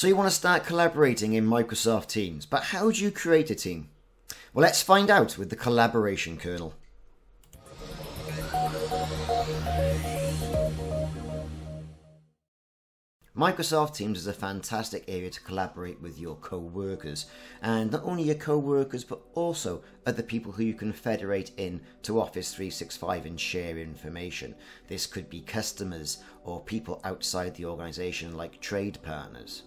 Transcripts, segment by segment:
So you want to start collaborating in Microsoft Teams, but how do you create a team? Well, let's find out with the Collaboration Kernel. Microsoft Teams is a fantastic area to collaborate with your co-workers, and not only your co-workers but also other people who you can federate in to Office 365 and share information. This could be customers or people outside the organization like trade partners.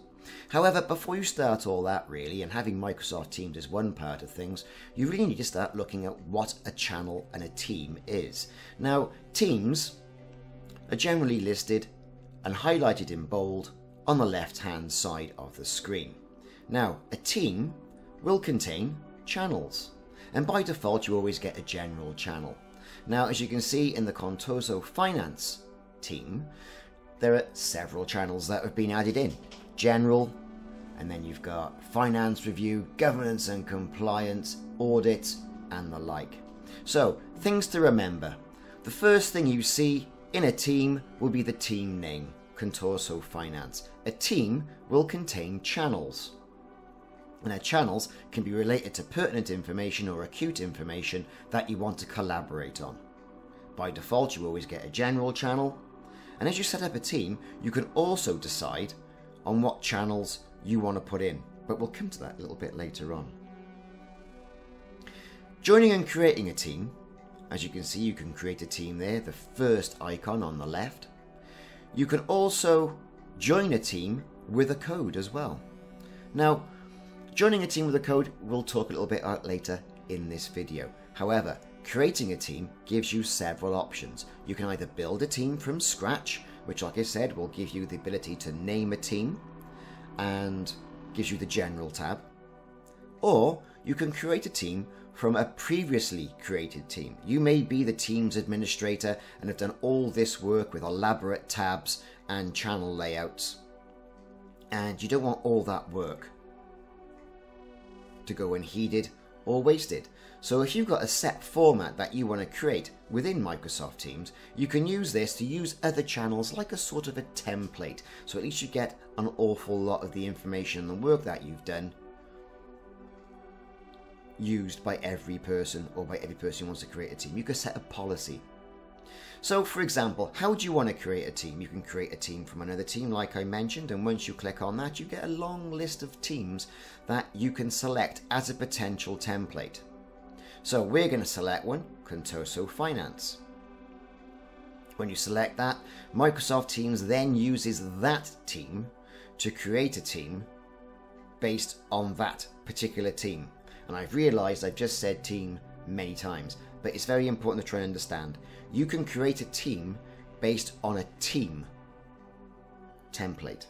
However, before you start all that really, and having Microsoft Teams is one part of things, you really need to start looking at what a channel and a team is. Now, teams are generally listed and highlighted in bold on the left-hand side of the screen. Now, a team will contain channels, and by default you always get a general channel. Now, as you can see in the Contoso Finance team, there are several channels that have been added in. General, and then you've got finance review, governance and compliance, audits, and the like. So, things to remember. The first thing you see in a team will be the team name, Contoso Finance. A team will contain channels. And their channels can be related to pertinent information or acute information that you want to collaborate on. By default, you always get a general channel. And as you set up a team, you can also decide on what channels you want to put in, but we'll come to that a little bit later on. Joining and creating a team, as you can see, you can create a team there, the first icon on the left. You can also join a team with a code as well. Now, joining a team with a code, we'll talk a little bit about later in this video. However, creating a team gives you several options. You can either build a team from scratch, which, like I said, will give you the ability to name a team and gives you the general tab. Or you can create a team from a previously created team. You may be the team's administrator and have done all this work with elaborate tabs and channel layouts, and you don't want all that work to go unheeded or wasted. So if you've got a set format that you want to create within Microsoft Teams, you can use this to use other channels like a sort of a template. So at least you get an awful lot of the information and the work that you've done used by every person, or by every person who wants to create a team. You can set a policy. So for example, how do you want to create a team? You can create a team from another team like I mentioned, and once you click on that you get a long list of teams that you can select as a potential template. So we're going to select one, Contoso Finance. When you select that, Microsoft Teams then uses that team to create a team based on that particular team. And I've realized I've just said team many times, but it's very important to try and understand. You can create a team based on a team template.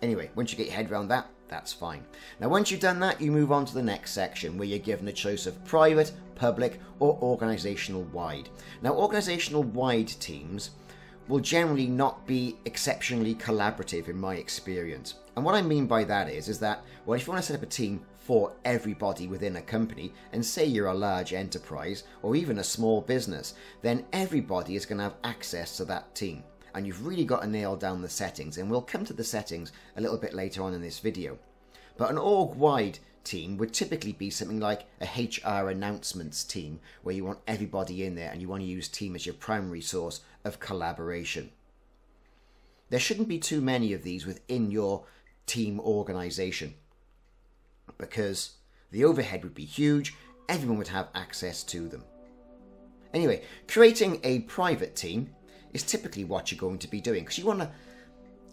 Anyway, once you get your head around that, that's fine. Now, once you've done that, you move on to the next section where you're given a choice of private, public, or organizational-wide. Now, organizational-wide teams will generally not be exceptionally collaborative in my experience. And what I mean by that is that, well, if you want to set up a team for everybody within a company, and say you're a large enterprise or even a small business, then everybody is going to have access to that team. And you've really got to nail down the settings, and we'll come to the settings a little bit later on in this video. But an org-wide team would typically be something like a HR announcements team, where you want everybody in there and you want to use team as your primary source of collaboration. There shouldn't be too many of these within your team organization, because the overhead would be huge, everyone would have access to them. Anyway, creating a private team is typically what you're going to be doing, because you want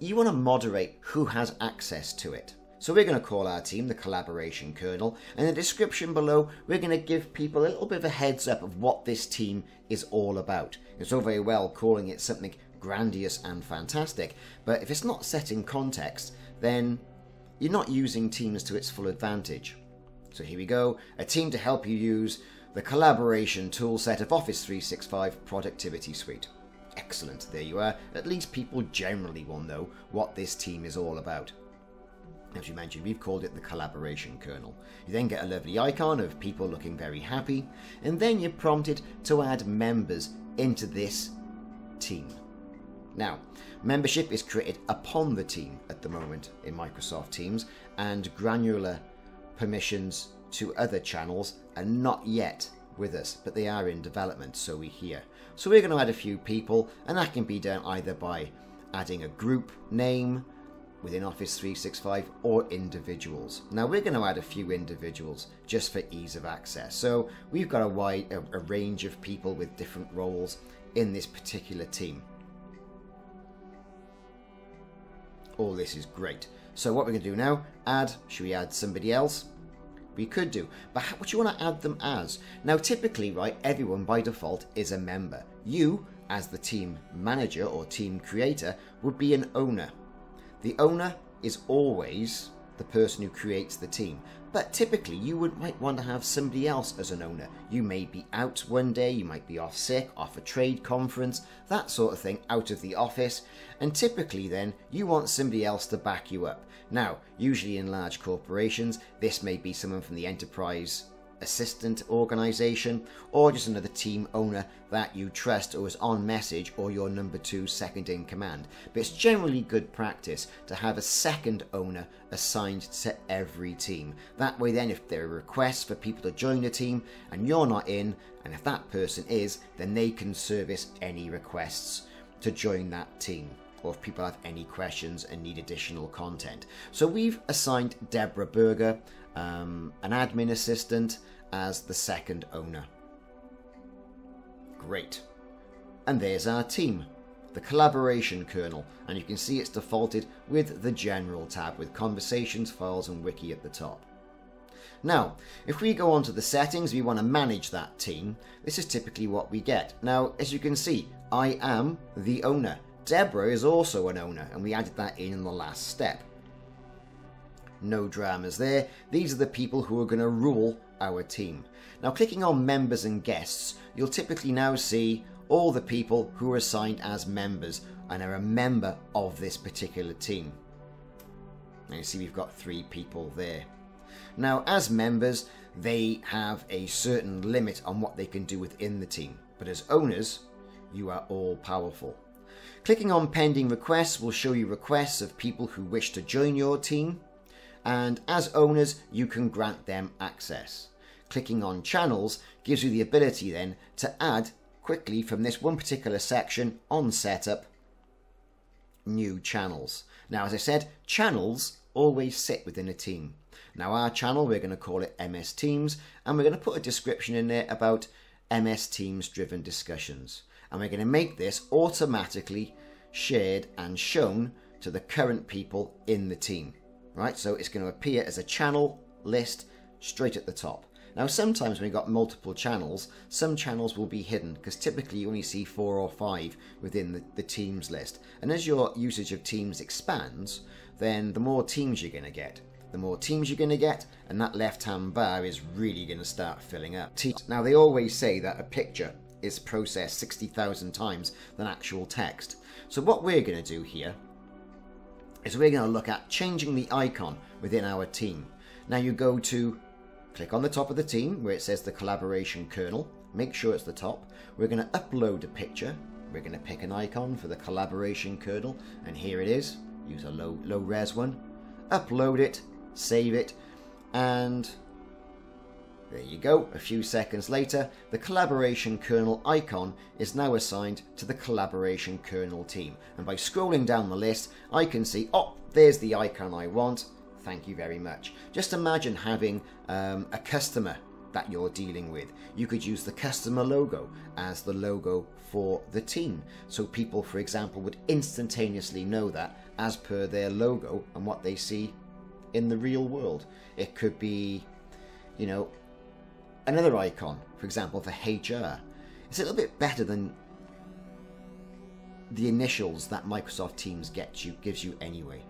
to moderate who has access to it. So we're going to call our team the Collaboration Kernel, and in the description below we're going to give people a little bit of a heads up of what this team is all about. It's all very well calling it something grandiose and fantastic, but if it's not set in context, then you're not using Teams to its full advantage. So here we go, a team to help you use the collaboration toolset of Office 365 Productivity Suite. Excellent, there you are. At least people generally will know what this team is all about. As you mentioned, we've called it the Collaboration Kernel. You then get a lovely icon of people looking very happy, and then you're prompted to add members into this team. Now, membership is created upon the team at the moment in Microsoft Teams, and granular permissions to other channels are not yet with us, but they are in development, so we hear. So we're going to add a few people, and that can be done either by adding a group name within Office 365 or individuals. Now we're going to add a few individuals just for ease of access. So we've got a range of people with different roles in this particular team. All this is great. So what we're going to do now, should we add somebody else? We could do, but what do you want to add them as? Now typically, right, everyone by default is a member. You, as the team manager or team creator, would be an owner. The owner is always the person who creates the team, but typically you might want to have somebody else as an owner. You may be out one day, you might be off sick, off a trade conference, that sort of thing, out of the office, and typically then you want somebody else to back you up. Now, usually in large corporations, this may be someone from the enterprise assistant organization, or just another team owner that you trust, or is on message, or your number 2 second in command. But it's generally good practice to have a second owner assigned to every team. That way then, if there are requests for people to join the team and you're not in, and if that person is, then they can service any requests to join that team, or if people have any questions and need additional content. So we've assigned Deborah Berger, an admin assistant, as the second owner. Great. And there's our team, the Collaboration Kernel, and you can see it's defaulted with the General tab with Conversations, Files and Wiki at the top. Now, if we go on to the settings, we want to manage that team. This is typically what we get. Now, as you can see, I am the owner. Deborah is also an owner, and we added that in the last step. No dramas there. These are the people who are going to rule our team. Now, clicking on members and guests, you'll typically now see all the people who are assigned as members and are a member of this particular team. And you see we've got 3 people there. Now, as members, they have a certain limit on what they can do within the team. But as owners, you are all powerful. Clicking on pending requests will show you requests of people who wish to join your team. And as owners, you can grant them access. Clicking on channels gives you the ability then to add quickly from this one particular section on setup, new channels. Now, as I said, channels always sit within a team. Now our channel, we're going to call it MS Teams, and we're going to put a description in there about MS Teams driven discussions. And we're going to make this automatically shared and shown to the current people in the team. Right, so it's going to appear as a channel list straight at the top. Now, sometimes when you've got multiple channels, some channels will be hidden because typically you only see 4 or 5 within the Teams list. And as your usage of Teams expands, then the more teams you're going to get. The more teams you're going to get, and that left-hand bar is really going to start filling up. Now, they always say that a picture is processed 60,000 times than actual text. So what we're going to do here is we're going to look at changing the icon within our team. Now you go to, click on the top of the team where it says the Collaboration Kernel, make sure it's the top. We're going to upload a picture, we're going to pick an icon for the Collaboration Kernel, and here it is, use a low res one, upload it, save it, and there you go. A few seconds later, the Collaboration Kernel icon is now assigned to the Collaboration Kernel team. And by scrolling down the list, I can see, oh, there's the icon I want. Thank you very much. Just imagine having a customer that you're dealing with. You could use the customer logo as the logo for the team. So people, for example, would instantaneously know that as per their logo and what they see in the real world. It could be, you know, another icon, for example, for HR. It's a little bit better than the initials that Microsoft Teams gives you anyway.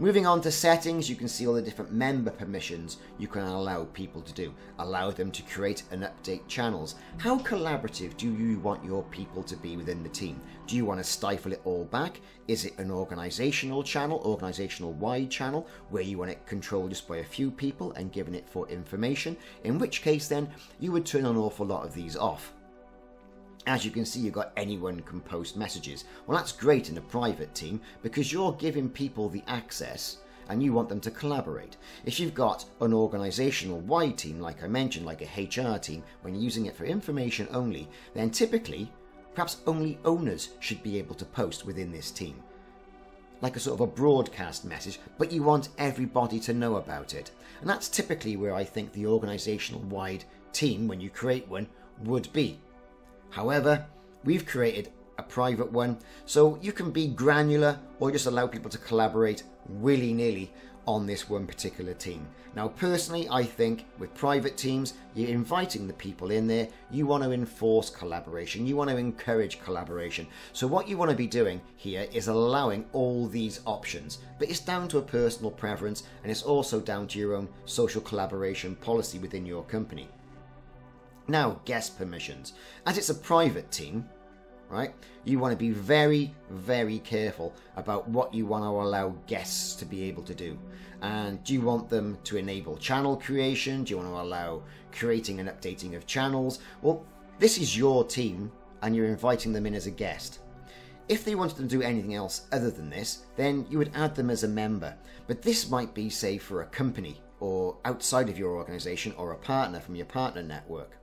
Moving on to settings, you can see all the different member permissions you can allow people to do. Allow them to create and update channels. How collaborative do you want your people to be within the team? Do you want to stifle it all back? Is it an organizational channel, organizational-wide channel, where you want it controlled just by a few people and given it for information? In which case, then, you would turn an awful lot of these off. As you can see, you've got anyone can post messages. Well, that's great in a private team because you're giving people the access and you want them to collaborate. If you've got an organizational-wide team, like I mentioned, like a HR team, when using it for information only, then typically, perhaps only owners should be able to post within this team. Like a sort of a broadcast message, but you want everybody to know about it. And that's typically where I think the organizational-wide team, when you create one, would be. However, we've created a private one, so you can be granular or just allow people to collaborate willy-nilly on this one particular team. Now, personally, I think with private teams, you're inviting the people in there. You want to enforce collaboration. You want to encourage collaboration. So what you want to be doing here is allowing all these options, but it's down to a personal preference, and it's also down to your own social collaboration policy within your company. Now, guest permissions. As it's a private team, right, you want to be very, very careful about what you want to allow guests to be able to do. And do you want them to enable channel creation? Do you want to allow creating and updating of channels? Well, this is your team and you're inviting them in as a guest. If they wanted to do anything else other than this, then you would add them as a member. But this might be, say, for a company or outside of your organization or a partner from your partner network.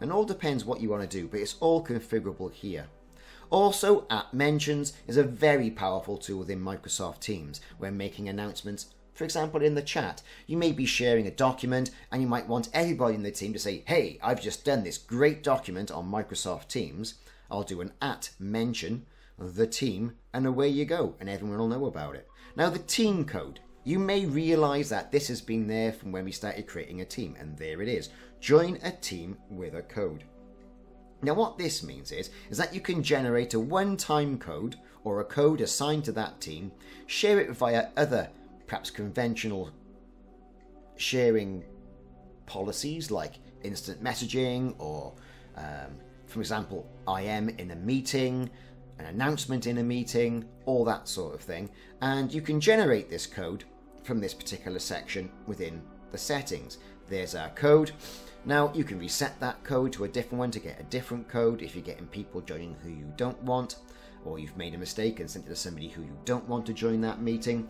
And all depends what you want to do, but it's all configurable here. Also, app mentions is a very powerful tool within Microsoft Teams when making announcements. For example, in the chat, you may be sharing a document and you might want everybody in the team to say, hey, I've just done this great document on Microsoft Teams. I'll do an @mention, the team, and away you go, and everyone will know about it. Now, the team code. You may realize that this has been there from when we started creating a team, and there it is. Join a team with a code. Now what this means is that you can generate a one-time code or a code assigned to that team, share it via other, perhaps conventional sharing policies like instant messaging or, for example, I am in a meeting, an announcement in a meeting, all that sort of thing. And you can generate this code from this particular section within the settings. There's our code. Now you can reset that code to a different one to get a different code if you're getting people joining who you don't want, or you've made a mistake and sent it to somebody who you don't want to join that meeting.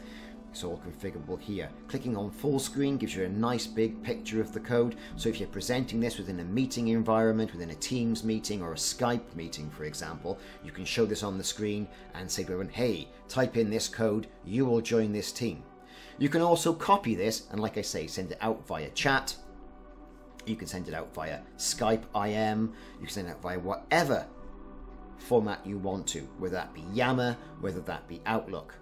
It's all configurable here. Clicking on full screen gives you a nice big picture of the code. So if you're presenting this within a meeting environment, within a Teams meeting or a Skype meeting, for example, you can show this on the screen and say to everyone, hey, type in this code, you will join this team. You can also copy this and, like I say, send it out via chat. You can send it out via Skype IM. You can send it out via whatever format you want to, whether that be Yammer, whether that be Outlook,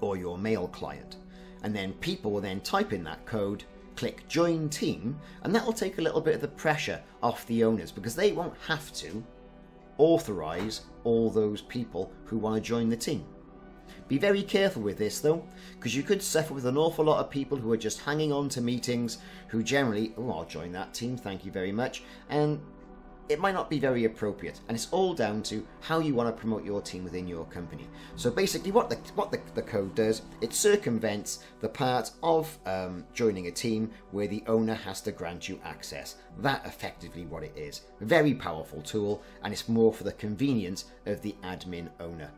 or your mail client. And then people will then type in that code, click join team, and that will take a little bit of the pressure off the owners because they won't have to authorize all those people who want to join the team. Be very careful with this though, because you could suffer with an awful lot of people who are just hanging on to meetings who generally, oh, I'll join that team, thank you very much, and it might not be very appropriate. And it's all down to how you want to promote your team within your company. So basically what the code does, it circumvents the part of joining a team where the owner has to grant you access. That's effectively what it is. Very powerful tool, and it's more for the convenience of the admin owner.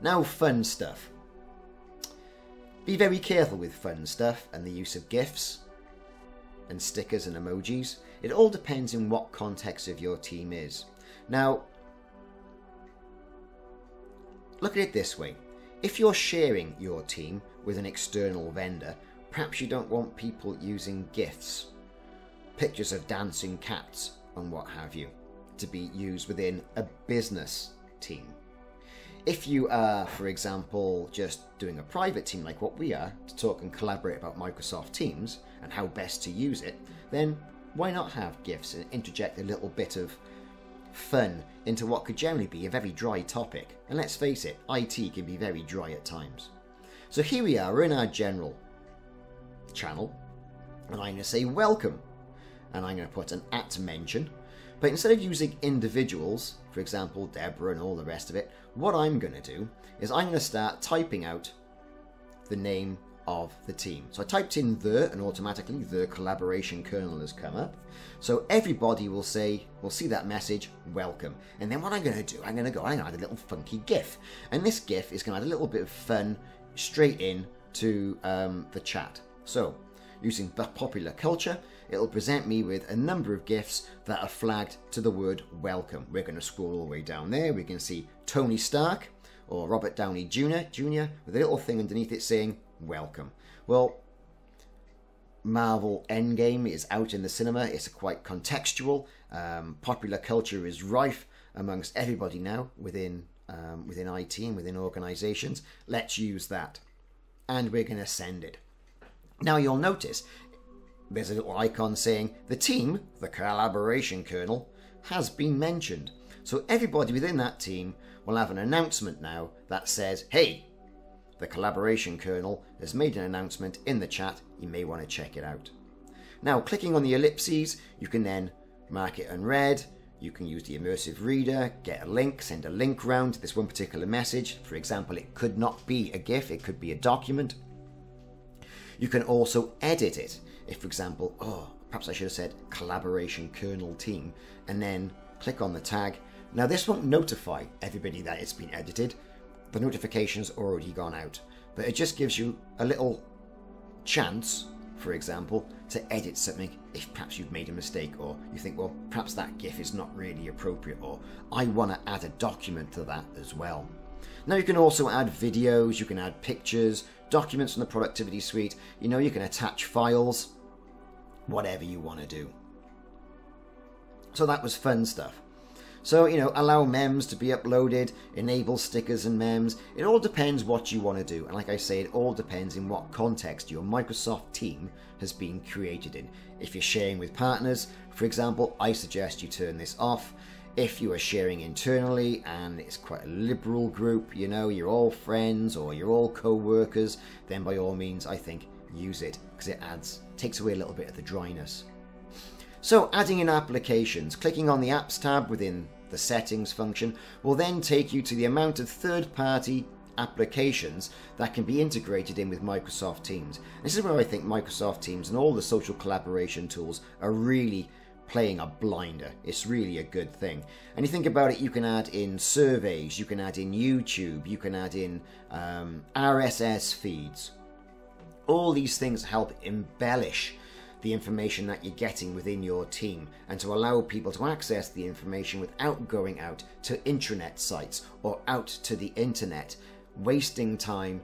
Now, fun stuff. Be very careful with fun stuff and the use of GIFs and stickers and emojis. It all depends on what context of your team is. Now, look at it this way. If you're sharing your team with an external vendor, perhaps you don't want people using GIFs, pictures of dancing cats and what have you, to be used within a business team. If you are, for example, just doing a private team like what we are, to talk and collaborate about Microsoft Teams and how best to use it, then why not have GIFs and interject a little bit of fun into what could generally be a very dry topic? And let's face it, IT can be very dry at times. So here we are, we're in our general channel, and I'm going to say welcome, and I'm going to put an @mention. But instead of using individuals, for example, Deborah and all the rest of it, what I'm going to do is I'm going to start typing out the name of the team. So I typed in "the" and automatically the collaboration kernel has come up. So everybody will say, will see that message, welcome. And then what I'm going to do, I'm going to go, I'm going to add a little funky GIF. And this GIF is going to add a little bit of fun straight in to the chat. So using the popular culture, it'll present me with a number of GIFs that are flagged to the word welcome. We're going to scroll all the way down there. We can see Tony Stark or Robert Downey Jr. with a little thing underneath it saying welcome. Well, Marvel Endgame is out in the cinema. It's quite contextual. Popular culture is rife amongst everybody now within IT and within organizations. Let's use that. And we're going to send it. Now you'll notice there's a little icon saying the team, the collaboration kernel, has been mentioned. So everybody within that team will have an announcement now that says, hey, the collaboration kernel has made an announcement in the chat. You may want to check it out. Now, clicking on the ellipses, you can then mark it unread. You can use the immersive reader, get a link, send a link round to this one particular message. For example, it could not be a GIF, it could be a document. You can also edit it. If, for example, oh, perhaps I should have said collaboration kernel team, and then click on the tag. Now this won't notify everybody that it's been edited. The notification's already gone out, but it just gives you a little chance, for example, to edit something if perhaps you've made a mistake, or you think, well, perhaps that GIF is not really appropriate, or I want to add a document to that as well. Now you can also add videos, you can add pictures, documents from the productivity suite, you know, you can attach files, whatever you want to do. So that was fun stuff. So, you know, allow memes to be uploaded, enable stickers and memes. It all depends what you want to do. And like I say, it all depends in what context your Microsoft team has been created in. If you're sharing with partners, for example, I suggest you turn this off. If you are sharing internally and it's quite a liberal group, you know, you're all friends or you're all co-workers, then by all means, I think, use it, because it adds, takes away a little bit of the dryness. So adding in applications, clicking on the Apps tab within the Settings function will then take you to the amount of third-party applications that can be integrated in with Microsoft Teams. This is where I think Microsoft Teams and all the social collaboration tools are really playing a blinder. It's really a good thing. And you think about it, you can add in surveys, you can add in YouTube, you can add in RSS feeds. All these things help embellish the information that you're getting within your team and to allow people to access the information without going out to intranet sites or out to the internet, wasting time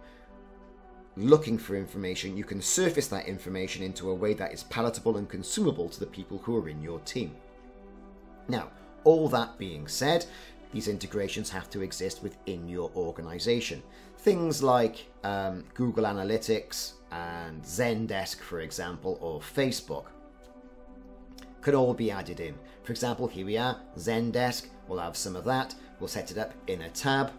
looking for information. You can surface that information into a way that is palatable and consumable to the people who are in your team. Now, all that being said, these integrations have to exist within your organization. Things like Google Analytics and Zendesk, for example, or Facebook could all be added in. For example, here we are, Zendesk, we'll have some of that. We'll set it up in a tab.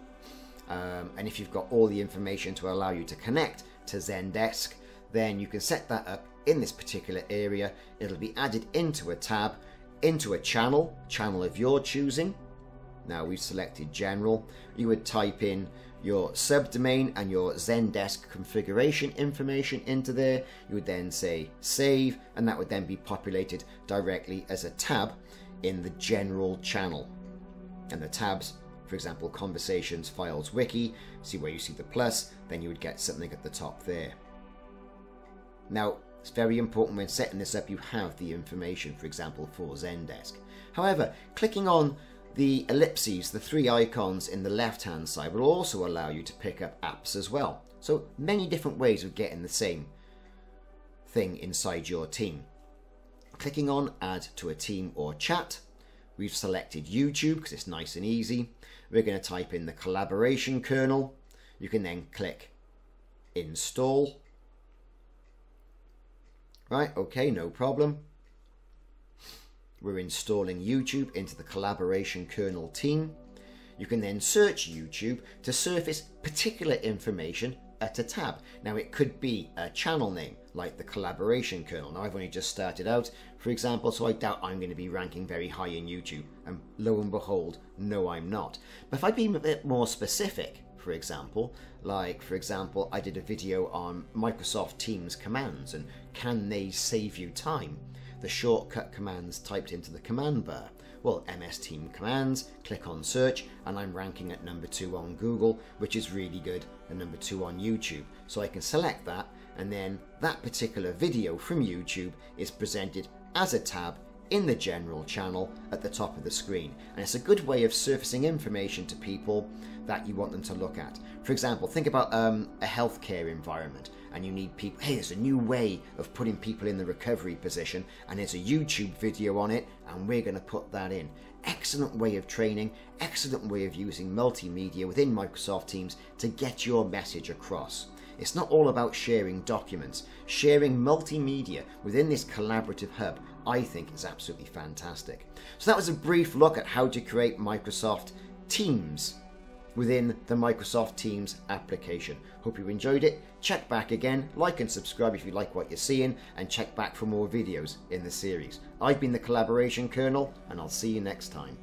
And if you've got all the information to allow you to connect to Zendesk, then you can set that up in this particular area. It'll be added into a tab, into a channel of your choosing. Now we've selected general. You would type in your subdomain and your Zendesk configuration information into there. You would then say save, and that would then be populated directly as a tab in the general channel. And the tabs, for example, conversations, files, wiki, see where you see the plus, then you would get something at the top there. Now, it's very important when setting this up, you have the information, for example, for Zendesk. However, clicking on the ellipses, the three icons in the left-hand side, will also allow you to pick up apps as well. So many different ways of getting the same thing inside your team. Clicking on Add to a Team or Chat, we've selected YouTube because it's nice and easy. We're going to type in the collaboration kernel. You can then click install. Right, okay, no problem. We're installing YouTube into the collaboration kernel team. You can then search YouTube to surface particular information at a tab. Now it could be a channel name like the collaboration kernel. Now I've only just started out, for example, so I doubt I'm going to be ranking very high in YouTube, and lo and behold, no, I'm not. But if I'd be a bit more specific, for example. Like, for example, I did a video on Microsoft Teams commands and can they save you time? The shortcut commands typed into the command bar. Well, MS Team commands, click on search, and I'm ranking at number 2 on Google, which is really good, and number 2 on YouTube. So I can select that, and then that particular video from YouTube is presented as a tab in the general channel at the top of the screen. And it's a good way of surfacing information to people that you want them to look at. For example, think about a healthcare environment, and you need people, hey, there's a new way of putting people in the recovery position, and there's a YouTube video on it, and we're going to put that in. Excellent way of training, excellent way of using multimedia within Microsoft Teams to get your message across. It's not all about sharing documents. Sharing multimedia within this collaborative hub, I think, is absolutely fantastic. So that was a brief look at how to create Microsoft Teams within the Microsoft Teams application. Hope you enjoyed it. Check back again, like and subscribe if you like what you're seeing, and check back for more videos in the series. I've been the Collaboration Kernel, and I'll see you next time.